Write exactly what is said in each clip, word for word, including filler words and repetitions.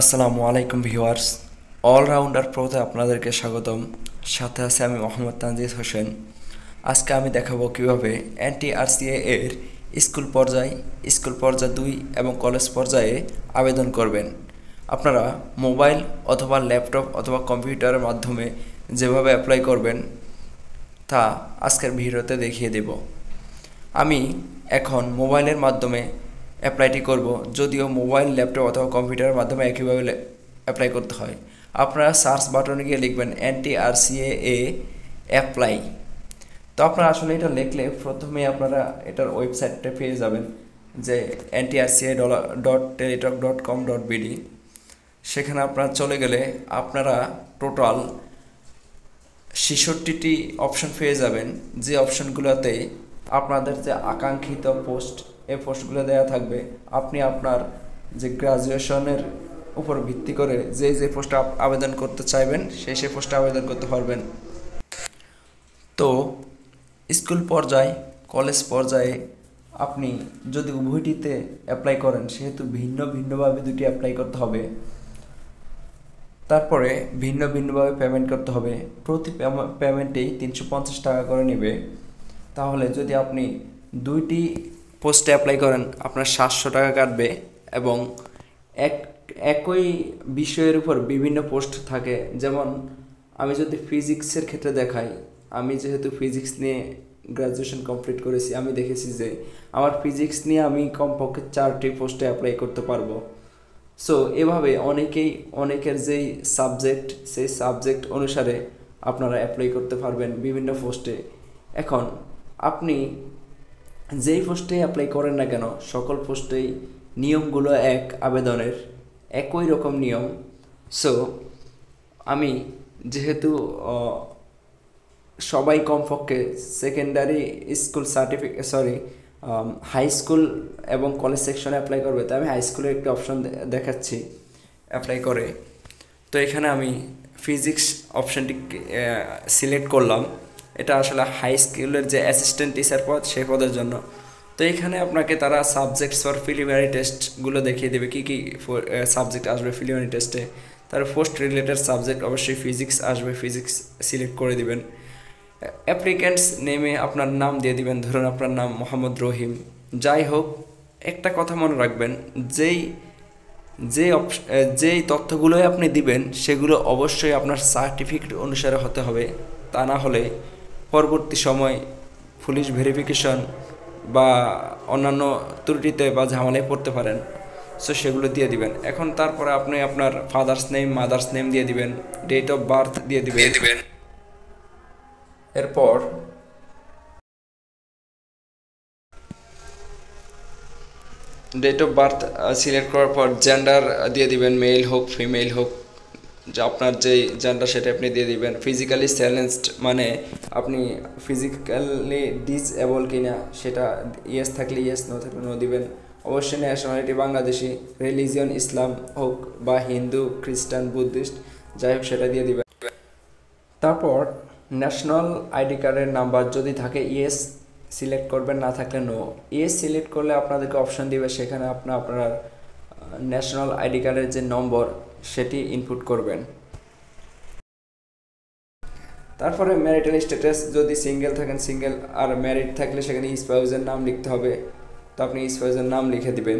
আসসালামু আলাইকুম viewers allrounder প্রোতে আপনাদেরকে স্বাগতম সাথে আছি আমি মোহাম্মদ তানজিস হোসেন আজকে আমি দেখাবো কিভাবে এনটিআরসিএ এর স্কুল পর্যায়ে স্কুল পর্যায়ে দুই এবং কলেজ পর্যায়ে আবেদন করবেন আপনারা মোবাইল অথবা ল্যাপটপ অথবা কম্পিউটারের মাধ্যমে যেভাবে অ্যাপ্লাই করবেন তা আজকের ভিডিওতে দেখিয়ে দেব আমি এখন মোবাইলের মাধ্যমে অ্যাপ্লাইটি করব যদিও মোবাইল ল্যাপটপ অথবা কম্পিউটারের মাধ্যমে একইভাবে অ্যাপ্লাই করতে হয় আপনারা সার্চ বাটনে গিয়ে লিখবেন এনটিআরসিএ অ্যাপ্লাই তো আপনারা আসলে এটা লিখলে প্রথমে আপনারা এটার ওয়েবসাইটটা পেয়ে যাবেন যে NTRCA dot Teletalk dot com dot BD সেখানে আপনারা চলে গেলে আপনারা টোটাল ছেষট্টিটি অপশন পেয়ে যাবেন যে অপশনগুলোতে আপনাদের যে আকাঙ্ক্ষিত পোস্ট এই পোস্টগুলো দেয়া থাকবে আপনি আপনার যে গ্রাজুয়েশনের উপর ভিত্তি করে যে যে পোস্টে আবেদন করতে চাইবেন সেই সেই পোস্টে আবেদন করতে পারবেন তো স্কুল পর্যায়ে কলেজ পর্যায়ে আপনি যদি উভয়টিতে অ্যাপ্লাই করেন সেহেতু ভিন্ন ভিন্নভাবে দুটি অ্যাপ্লাই করতে হবে তারপরে ভিন্ন ভিন্নভাবে পেমেন্ট করতে হবে প্রতি পেমেন্টেই তিনশো পঞ্চাশ টাকা করে নেবে তাহলে যদি আপনি দুইটি পোস্টে অ্যাপ্লাই করেন আপনার সাতশো টাকা কাটবে এবং এক একই বিষয়ের উপর বিভিন্ন পোস্ট থাকে যেমন আমি যদি ফিজিক্সের ক্ষেত্রে দেখাই আমি যেহেতু ফিজিক্স নিয়ে গ্র্যাজুয়েশন কমপ্লিট করেছি আমি দেখেছি যে আমার ফিজিক্স নিয়ে আমি কমপক্ষে চারটি পোস্টে অ্যাপ্লাই করতে পারবো সো এভাবে অনেকেই অনেকের যেই সাবজেক্ট সেই সাবজেক্ট অনুসারে আপনারা অ্যাপ্লাই করতে পারবেন বিভিন্ন পোস্টে এখন আপনি যেই পোস্টে অ্যাপ্লাই করেন না কেন সকল পোস্টেই নিয়মগুলো এক আবেদনের একই রকম নিয়ম সো আমি যেহেতু সবাই কমপক্ষে secondary school certificate sorry high school এবং কলেজ সেকশনে অ্যাপ্লাই করবে তাই আমি হাই স্কুলের একটি অপশন দেখাচ্ছি অ্যাপ্লাই করে তো এখানে আমি ফিজিক্স অপশনটি সিলেক্ট করলাম এটা আসলে হাই স্কুলের যে অ্যাসিস্ট্যান্ট টিচার পদ সেই পদের জন্য তো এখানে আপনাকে তারা সাবজেক্টস ফর প্রিলিমিনারি টেস্টগুলো দেখিয়ে দেবে কী কী সাবজেক্ট আসবে প্রিলিমিনারি টেস্টে তার পোস্ট রিলেটেড সাবজেক্ট অবশ্যই ফিজিক্স আসবে ফিজিক্স সিলেক্ট করে দিবেন অ্যাপ্লিক্যান্টস নেমে আপনার নাম দিয়ে দিবেন ধরুন আপনার নাম মোহাম্মদ রহিম যাই হোক একটা কথা মনে রাখবেন যেই যে যেই তথ্যগুলোই আপনি দিবেন সেগুলো অবশ্যই আপনার সার্টিফিকেট অনুসারে হতে হবে তা না হলে পরবর্তী সময় পুলিশ ভেরিফিকেশন বা অন্যান্য ত্রুটিতে বা ঝামেলায় পড়তে পারেন সো সেগুলো দিয়ে দিবেন এখন তারপরে আপনি আপনার ফাদার্স নেম মাদার্স নেম দিয়ে দিবেন ডেট অফ বার্থ দিয়ে দিবেন এরপর ডেট অফ বার্থ সিলেক্ট করার পর জেন্ডার দিয়ে দিবেন মেল হোক ফিমেল হোক যে আপনার যেই জেন্ডার সেটা আপনি দিয়ে দিবেন ফিজিক্যালি চ্যালেঞ্জড মানে আপনি ফিজিক্যালি ডিসএবল কিনা সেটা ইয়েস থাকলে ইয়েস নো থাকলে নো দিবেন অবশ্যই ন্যাশনালিটি বাংলাদেশি রিলিজিয়ন ইসলাম হোক বা হিন্দু খ্রিস্টান বুদ্ধিস্ট যাই হোক সেটা দিয়ে দিবেন তারপর ন্যাশনাল আইডি কার্ডের নাম্বার যদি থাকে ইয়েস সিলেক্ট করবেন না থাকলে নো ইয়েস সিলেক্ট করলে আপনাদেরকে অপশন দিবে সেখানে আপনার আপনার ন্যাশনাল আইডি কার্ডের যে নম্বর সেটি ইনপুট করবেন তারপরে ম্যারিটাল স্ট্যাটাস যদি সিঙ্গেল থাকেন সিঙ্গেল আর ম্যারিড থাকলে সেখানে স্পাউসের নাম লিখতে হবে তো আপনি স্পাউসের নাম লিখে দিবেন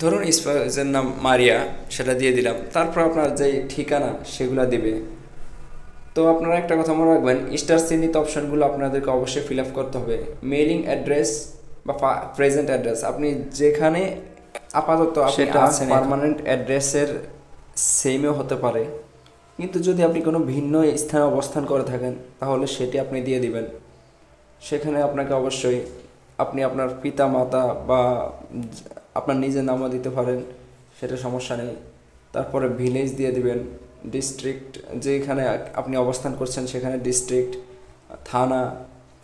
ধরুন স্পাউসের নাম মারিয়া সেটা দিয়ে দিলাম তারপর আপনার যে ঠিকানা সেগুলো দিবে তো আপনারা একটা কথা মনে রাখবেন স্টার চিহ্নিত অপশনগুলো আপনাদেরকে অবশ্যই ফিল আপ করতে হবে মেইলিং অ্যাড্রেস বা প্রেজেন্ট অ্যাড্রেস আপনি যেখানে আপাতত সেটা পার্মানেন্ট অ্যাড্রেসের সেমও হতে পারে কিন্তু যদি আপনি কোনো ভিন্ন স্থানে অবস্থান করে থাকেন তাহলে সেটি আপনি দিয়ে দিবেন সেখানে আপনাকে অবশ্যই আপনি আপনার পিতা মাতা বা আপনার নিজের নামও দিতে পারেন সেটা সমস্যা নেই তারপরে ভিলেজ দিয়ে দিবেন ডিস্ট্রিক্ট যেখানে আপনি অবস্থান করছেন সেখানে ডিস্ট্রিক্ট থানা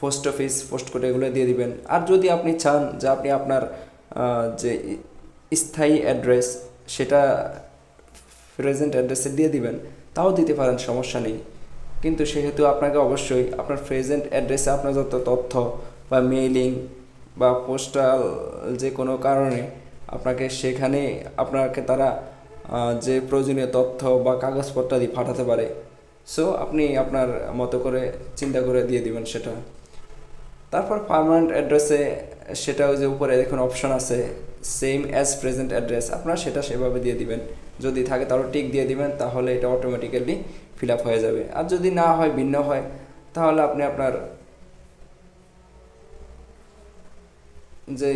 পোস্ট অফিস পোস্ট কোড এগুলো দিয়ে দিবেন আর যদি আপনি চান যে আপনি আপনার যে স্থায়ী অ্যাড্রেস সেটা প্রেজেন্ট অ্যাড্রেসে দিয়ে দিবেন তাও দিতে পারেন সমস্যা নেই কিন্তু সেহেতু আপনাকে অবশ্যই আপনার প্রেজেন্ট অ্যাড্রেসে আপনার যত তথ্য বা মেইলিং বা পোস্টাল যে কোনো কারণে আপনাকে সেখানে আপনাকে তারা যে প্রয়োজনীয় তথ্য বা কাগজপত্র দিয়ে পাঠাতে পারে। সো আপনি আপনার মতো করে চিন্তা করে দিয়ে দিবেন সেটা। তারপর পার্মানেন্ট অ্যাড্রেসে সেটাও যে উপরে দেখুন অপশন আছে সেম অ্যাজ প্রেজেন্ট অ্যাড্রেস, আপনারা সেটা সেভাবে দিয়ে দিবেন। যদি থাকে তাহলে টিক দিয়ে দিবেন, তাহলে এটা অটোমেটিক্যালি ফিল আপ হয়ে যাবে। আর যদি না হয়, ভিন্ন হয়, তাহলে আপনি আপনার যে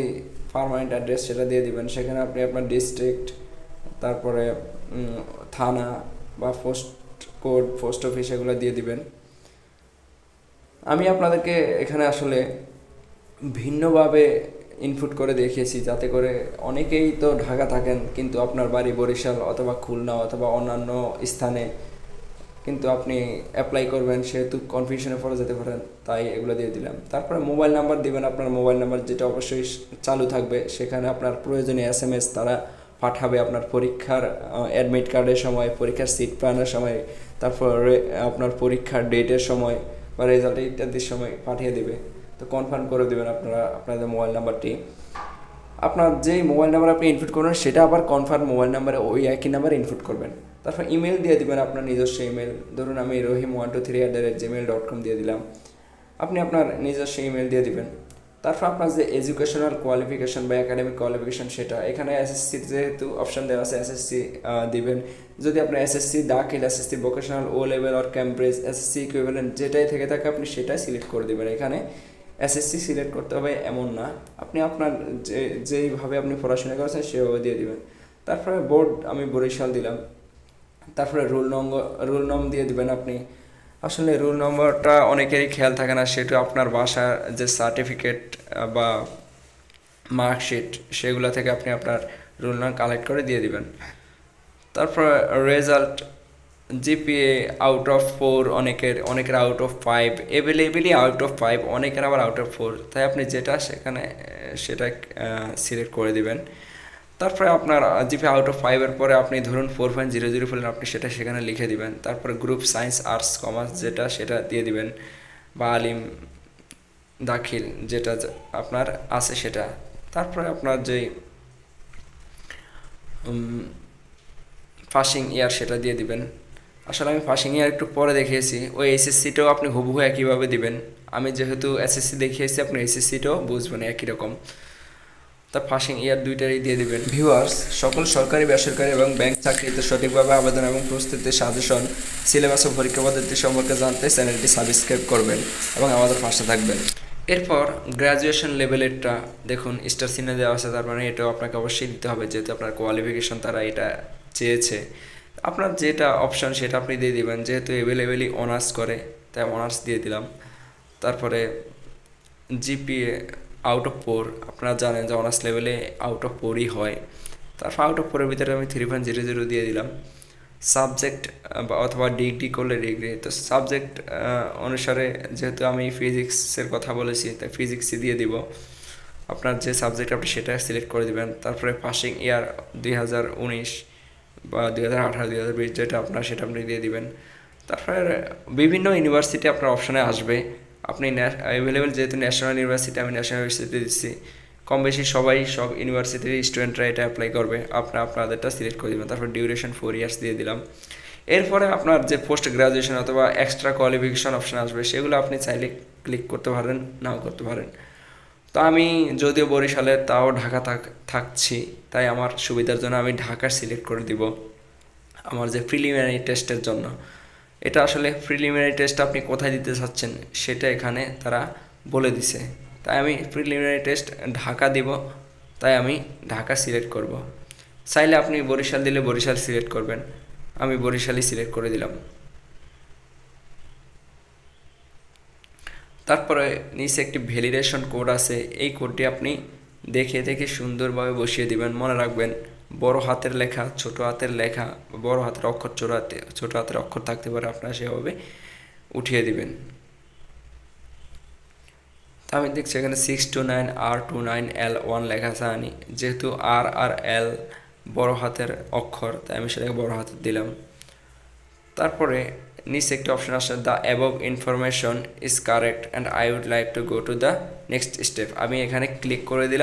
পার্মানেন্ট অ্যাড্রেস সেটা দিয়ে দিবেন। সেখানে আপনি আপনার ডিস্ট্রিক্ট, তারপরে থানা বা পোস্ট কোড, পোস্ট অফিস এগুলো দিয়ে দিবেন। আমি আপনাদেরকে এখানে আসলে ভিন্নভাবে ইনপুট করে দেখিয়েছি, যাতে করে অনেকেই তো ঢাকা থাকেন কিন্তু আপনার বাড়ি বরিশাল অথবা খুলনা অথবা অন্যান্য স্থানে, কিন্তু আপনি অ্যাপ্লাই করবেন সেহেতু কনফিউশনে পড়ে যেতে পারেন, তাই এগুলো দিয়ে দিলাম। তারপরে মোবাইল নাম্বার দিবেন, আপনার মোবাইল নাম্বার যেটা অবশ্যই চালু থাকবে। সেখানে আপনার প্রয়োজনীয় এস এম এস তারা পাঠাবে আপনার পরীক্ষার অ্যাডমিট কার্ডের সময়, পরীক্ষার সিট পাওয়ানোর সময়, তারপরে আপনার পরীক্ষার ডেটের সময় বা রেজাল্ট ইত্যাদির সময় পাঠিয়ে দেবে। তো কনফার্ম করে দেবেন আপনারা আপনাদের মোবাইল নাম্বারটি। আপনার যেই মোবাইল নাম্বার আপনি ইনপুট করবেন সেটা আবার কনফার্ম মোবাইল নাম্বারে ওই একই নাম্বার ইনপুট করবেন। তারপর ইমেল দিয়ে দেবেন, আপনার নিজস্ব ইমেল। ধরুন আমি Rahim one two three at the rate Gmail dot com দিয়ে দিলাম, আপনি আপনার নিজস্ব ইমেল দিয়ে দেবেন। তারপর আপনার যে এডুকেশনাল কোয়ালিফিকেশন বা একাডেমিক কোয়ালিফিকেশন সেটা এখানে এসএসসি যেহেতু অপশান দেওয়া আছে এসএসসি দিবেন। যদি আপনার SSC Dakhil, SSC vocational, O level or Cambridge, SSC equivalent যেটাই থেকে থাকে আপনি সেটাই সিলেক্ট করে দেবেন। এখানে এসএসসি সিলেক্ট করতে হবে এমন না, আপনি আপনার যে যেইভাবে আপনি পড়াশোনা করেছেন সেভাবে দিয়ে দেবেন। তারপরে বোর্ড আমি বরিশাল দিলাম। তারপরে রোল নম্বর রোল নম্বর দিয়ে দেবেন আপনি। আসলে রোল নম্বরটা অনেকেরই খেয়াল থাকে না, সেটা আপনার বাসার যে সার্টিফিকেট বা মার্কশিট সেগুলো থেকে আপনি আপনার রোল নম্বর কালেক্ট করে দিয়ে দিবেন। তারপর result GPA out of four, অনেকের অনেকের out of five, available out of five, অনেকের আবার আউট অফ ফোর, তাই আপনি যেটা সেখানে সেটা সিলেক্ট করে দিবেন। তারপরে আপনার জিপিএ আউট অফ ফাইভের পরে আপনি ধরুন ফোর পয়েন্ট জিরো জিরো ফেলেন, আপনি সেটা সেখানে লিখে দিবেন। তারপরে গ্রুপ সায়েন্স, আর্টস, কমার্স যেটা সেটা দিয়ে দিবেন, বা আলিম দাখিল যেটা আপনার আছে সেটা। তারপরে আপনার যেই পাসিং ইয়ার সেটা দিয়ে দিবেন। আসলে আমি পাসিং ইয়ার একটু পরে দেখিয়েছি, ওই এসএসসিটাও আপনি হুবহু একইভাবে দিবেন। আমি যেহেতু এসএসসি দেখিয়েছি, আপনি এসএসসিটাও বুঝবেন একই রকম। তা পাসিং ইয়ার দুইটারই দিয়ে দেবেন। ভিউয়ার্স, সকল সরকারি, বেসরকারি এবং ব্যাংক চাকরিতে সঠিকভাবে আবেদন এবং প্রস্তুতির সাজেশন, সিলেবাস ও পরীক্ষা পদ্ধতি সম্পর্কে জানতে চ্যানেলটি সাবস্ক্রাইব করবেন এবং আমাদের পাশে থাকবেন। এরপর গ্র্যাজুয়েশন লেভেলেরটা দেখুন স্টার সিনে দেওয়া আছে, তার মানে এটাও আপনাকে অবশ্যই দিতে হবে, যেহেতু আপনার কোয়ালিফিকেশন তারা এটা চেয়েছে। আপনার যেটা অপশান সেটা আপনি দিয়ে দেবেন, যেহেতু অ্যাভেলেবেলি অনার্স করে তাই অনার্স দিয়ে দিলাম। তারপরে জিপিএ আউট অফ ফোর, আপনারা জানেন যে অনার্স লেভেলে আউট অফ ফোরই হয়। তারপর আউট অফ ফোরের ভিতরে আমি থ্রি পয়েন্ট জিরো জিরো দিয়ে দিলাম। সাবজেক্ট অথবা ডিগ্রি করলে ডিগ্রি, তো সাবজেক্ট অনুসারে যেহেতু আমি ফিজিক্সের কথা বলেছি তাই ফিজিক্সই দিয়ে দিব। আপনার যে সাবজেক্ট আপনি সেটা সিলেক্ট করে দেবেন। তারপরে পাসিং ইয়ার দুই হাজার উনিশ বা দুই হাজার আঠারো, দুই হাজার বিশ যেটা আপনার সেটা আপনি দিয়ে দিবেন। তারপরে বিভিন্ন ইউনিভার্সিটি আপনার অপশানে আসবে, আপনি অ্যাভেলেবেল যেহেতু ন্যাশনাল ইউনিভার্সিটি, আমি ন্যাশনাল ইউনিভার্সিটি দিচ্ছি। কম বেশি সবাই সব ইউনিভার্সিটির স্টুডেন্টরা এটা অ্যাপ্লাই করবে, আপনার আপনাদেরটা সিলেক্ট করে দেবেন। তারপর ডিউরেশন ফোর ইয়ার্স দিয়ে দিলাম। এরপরে আপনার যে পোস্ট গ্রাজুয়েশন অথবা এক্সট্রা কোয়ালিফিকেশন অপশান আসবে, সেগুলো আপনি চাইলে ক্লিক করতে পারেন, নাও করতে পারেন। তো আমি যদিও বরিশালে তাও ঢাকা থাকছি, তাই আমার সুবিধার জন্য আমি ঢাকা সিলেক্ট করে দিব আমার যে প্রিলিমিনারি টেস্টের জন্য। এটা আসলে প্রিলিমিনারি টেস্ট আপনি কোথায় দিতে চাচ্ছেন সেটা এখানে তারা বলে দিছে, তাই আমি প্রিলিমিনারি টেস্ট ঢাকা দিব, তাই আমি ঢাকা সিলেক্ট করব। চাইলে আপনি বরিশাল দিলে বরিশাল সিলেক্ট করবেন, আমি বরিশালই সিলেক্ট করে দিলাম। তারপরে নিচে একটি ভ্যালিডেশন কোড আছে, এই কোডটি আপনি দেখে দেখে সুন্দরভাবে বসিয়ে দিবেন। মনে রাখবেন বড় হাতের লেখা, ছোট হাতের লেখা, বড় হাতের অক্ষর, ছোট হাতে ছোট হাতের অক্ষর থাকতে পারে, আপনারা সেভাবে উঠিয়ে দিবেন। তা আমি দেখছি এখানে সিক্স টু নাইন আর টু নাইন এল ওয়ান লেখা আছে। আনি যেহেতু আর আর এল বড় হাতের অক্ষর, তাই আমি সেটাকে বড় হাতের দিলাম। তারপরে Next option is the above information is correct and I would like to go to the next step. I mean, click on it.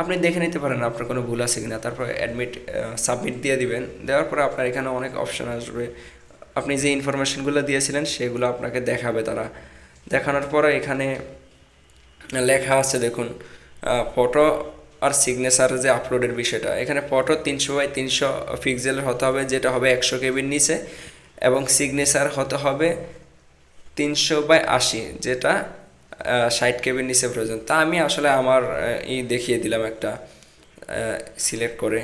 আপনি দেখে নিতে পারেন আপনার কোনো ভুল আছে কিনা তারপর অ্যাডমিট সাবমিট দিয়ে দিবেন দেওয়ার পরে আপনার এখানে অনেক অপশন আসবে আপনি যে ইনফরমেশন গুলো দিয়েছিলেন সেগুলো আপনাকে দেখাবে তারা দেখানোর পরে এখানে লেখা আছে দেখুন ফটো আর সিগনেচার যে আপলোডের বিষয়টা এখানে ফটো তিনশো বাই তিনশো পিক্সেলের হতে হবে যেটা হবে একশো কেবির নিচে এবং সিগনেচার হতে হবে তিনশো বাই আশি যেটা ষাট কেবির নিচে প্রয়োজন তা আমি আসলে আমার এই দেখিয়ে দিলাম একটা সিলেক্ট করে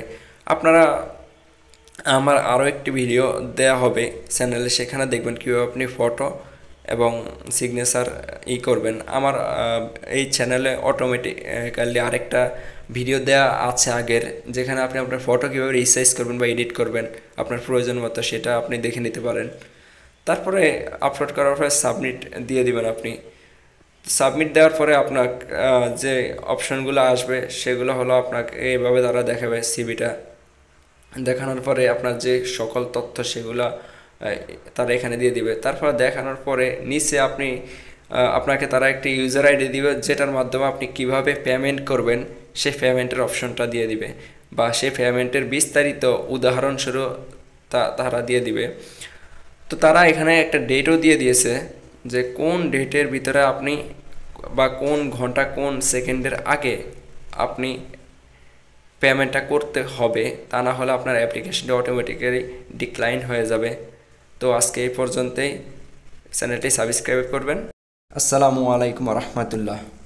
আপনারা আমার আরো একটি ভিডিও দেয়া হবে চ্যানেলে সেখানে দেখবেন কিভাবে আপনি ফটো এবং সিগনেচার ই করবেন আমার এই চ্যানেলে অটোমেটিক্যালি আরেকটা ভিডিও দেয়া আছে আগের যেখানে আপনি আপনার ফটো কিভাবে রিসাইজ করবেন বা এডিট করবেন আপনার প্রয়োজন মতো সেটা আপনি দেখে নিতে পারেন তারপরে আপলোড করার পরে সাবমিট দিয়ে দিবেন আপনি সাবমিট দেওয়ার পরে আপনার যে অপশনগুলো আসবে সেগুলো হলো আপনাকে এইভাবে তারা দেখাবে সিভিটা দেখানোর পরে আপনার যে সকল তথ্য সেগুলো তারা এখানে দিয়ে দিবে তারপর দেখানোর পরে নিচে আপনি আপনাকে তারা একটি ইউজার আইডি দিবে যেটার মাধ্যমে আপনি কিভাবে পেমেন্ট করবেন সেই পেমেন্টের অপশনটা দিয়ে দিবে বা সেই পেমেন্টের বিস্তারিত উদাহরণস্বরূপ তা তারা দিয়ে দিবে তো তারা এখানে একটা ডেটও দিয়ে দিয়েছে যে কোন ডেটের ভিতরে আপনি বা কোন ঘন্টা কোন সেকেন্ডের আগে আপনি পেমেন্টটা করতে হবে তা না হলে আপনার অ্যাপ্লিকেশনটা অটোমেটিক্যালি ডিক্লাইন হয়ে যাবে তো আজকে এই পর্যন্তই চ্যানেলটি সাবস্ক্রাইব করবেন আসসালামু আলাইকুম ওয়া রাহমাতুল্লাহ